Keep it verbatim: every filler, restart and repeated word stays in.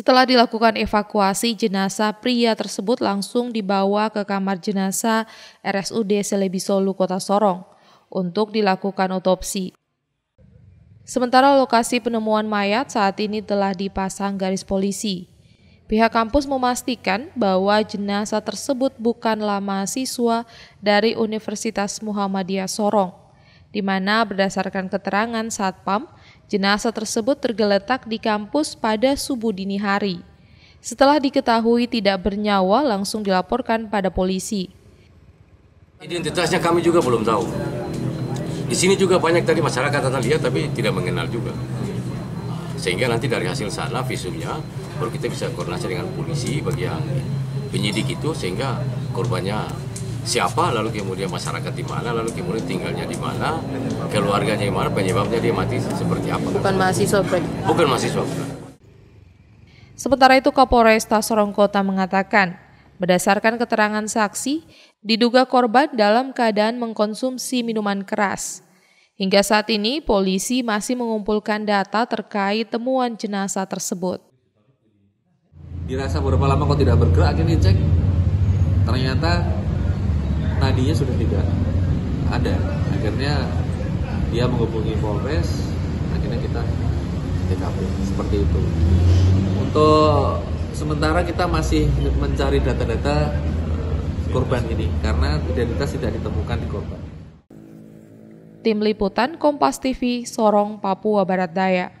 Setelah dilakukan evakuasi, jenazah pria tersebut langsung dibawa ke kamar jenazah R S U D Sele Be Solu Kota Sorong untuk dilakukan otopsi. Sementara lokasi penemuan mayat saat ini telah dipasang garis polisi. Pihak kampus memastikan bahwa jenazah tersebut bukanlah mahasiswa dari Universitas Muhammadiyah Sorong, di mana berdasarkan keterangan Satpam, jenazah tersebut tergeletak di kampus pada subuh dini hari. Setelah diketahui tidak bernyawa, langsung dilaporkan pada polisi. Identitasnya kami juga belum tahu. Di sini juga banyak tadi masyarakat akan lihat tapi tidak mengenal juga. Sehingga nanti dari hasil sana visumnya baru kita bisa koordinasi dengan polisi bagi yang penyidik itu, sehingga korbannya siapa, lalu kemudian masyarakat di mana, lalu kemudian tinggalnya di mana, keluarganya di mana, penyebabnya dia mati seperti apa. Bukan mahasiswa, Pak. Bukan mahasiswa. Sementara itu Kapolres Resta Sorong Kota mengatakan, berdasarkan keterangan saksi, diduga korban dalam keadaan mengkonsumsi minuman keras. Hingga saat ini, polisi masih mengumpulkan data terkait temuan jenazah tersebut. Dirasa beberapa lama kok tidak bergerak, akhirnya dicek, ternyata nadinya sudah tidak ada. Akhirnya dia menghubungi Polres, akhirnya kita T K P, seperti itu. Untuk sementara kita masih mencari data-data korban ini, karena identitas tidak ditemukan di korban. Tim Liputan Kompas T V Sorong Papua Barat Daya.